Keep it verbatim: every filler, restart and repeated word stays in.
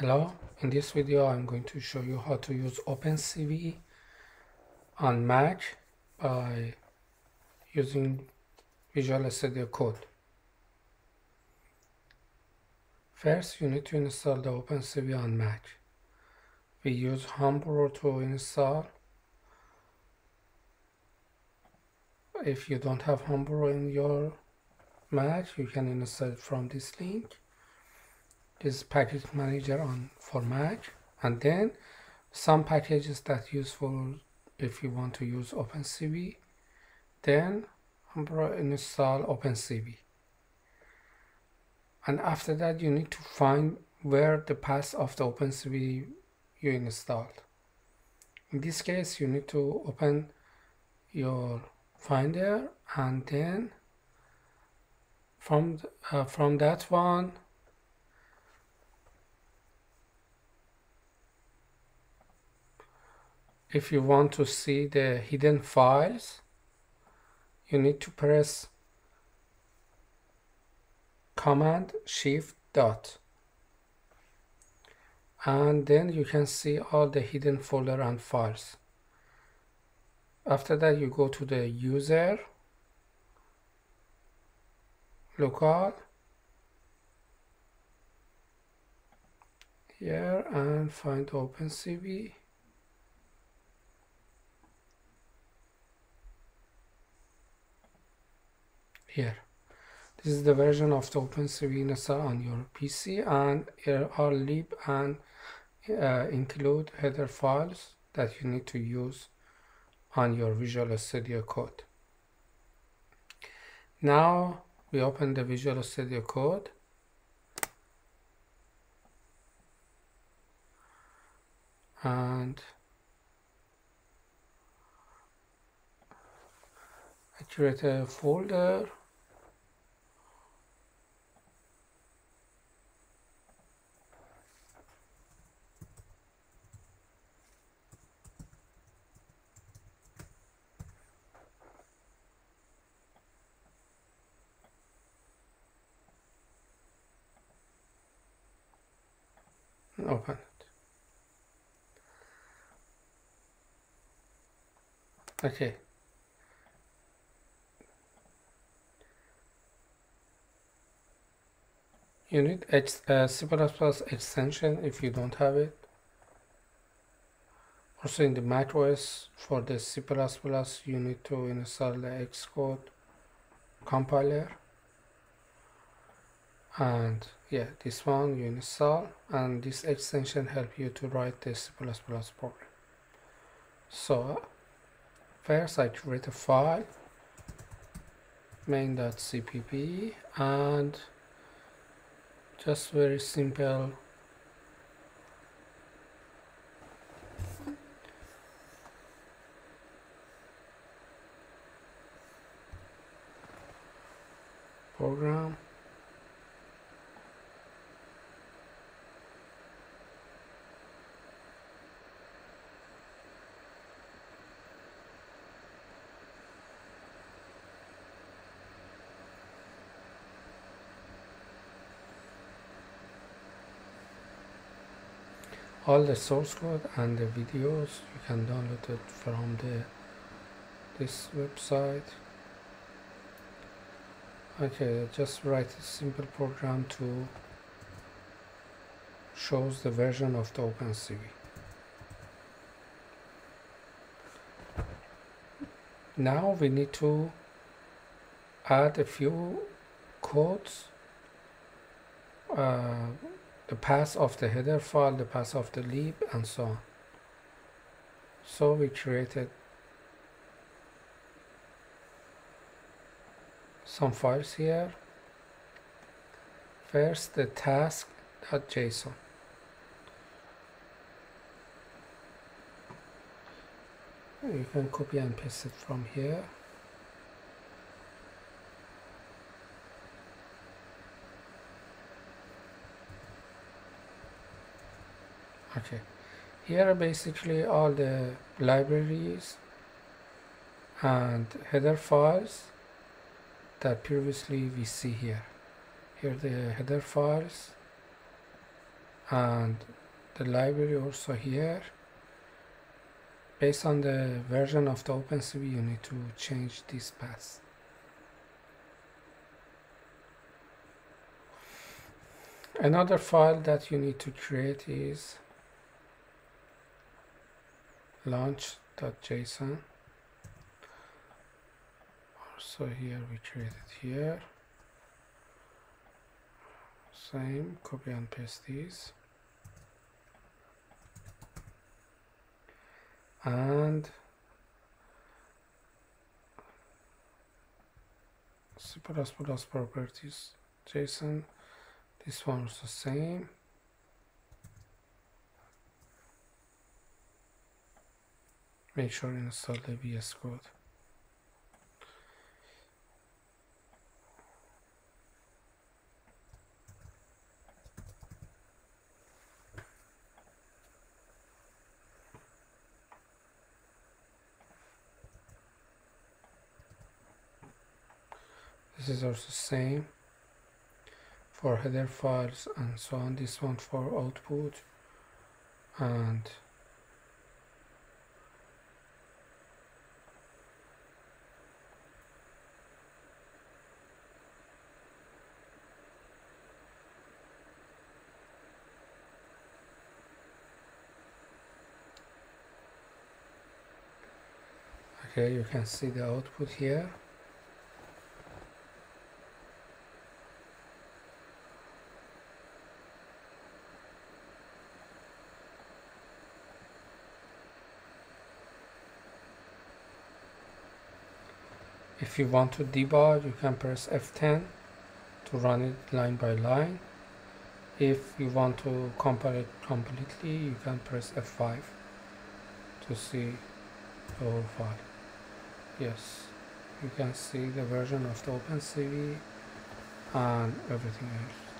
Hello, in this video I'm going to show you how to use OpenCV on Mac by using Visual Studio Code. First, you need to install the OpenCV on Mac. We use Homebrew to install. If you don't have Homebrew in your Mac, you can install it from this link. Is package manager on for Mac, and then some packages that useful if you want to use OpenCV. Then I'm going to install OpenCV, and after that you need to find where the path of the OpenCV you installed. In this case, you need to open your Finder, and then from uh, from that one. If you want to see the hidden files, you need to press Command-Shift-Dot, and then you can see all the hidden folder and files. After that, you go to the user, local, here, and find OpenCV. Here, this is the version of the OpenCV installed on your P C, and here are lib and uh, include header files that you need to use on your Visual Studio Code. Now we open the Visual Studio Code, and I create a folder. Open it. Okay. You need a C plus plus extension if you don't have it. Also in the macOS for the C plus plus, you need to install the Xcode compiler. And yeah, this one you install, and this extension helps you to write the C plus plus program. So first I create a file, main dot c p p, and just very simple program. All the source code and the videos you can download it from the this website. Okay, just write a simple program to shows the version of the OpenCV. Now we need to add a few codes. Uh, The path of the header file, the path of the lib, and so on. So we created some files here. First, the task dot json. You can copy and paste it from here. Okay, here are basically all the libraries and header files that previously we see here. Here are the header files and the library also here. Based on the version of the OpenCV, you need to change this path. Another file that you need to create is launch dot json. So here we create it here. Same, copy and paste these. And C plus plus properties json. This one is the same. Make sure you install the V S Code. This is also the same for header files and so on. This one for output, and okay, you can see the output here. If you want to debug, you can press F ten to run it line by line. If you want to compile it completely, you can press F five to see the whole file. Yes, you can see the version of the OpenCV and everything else.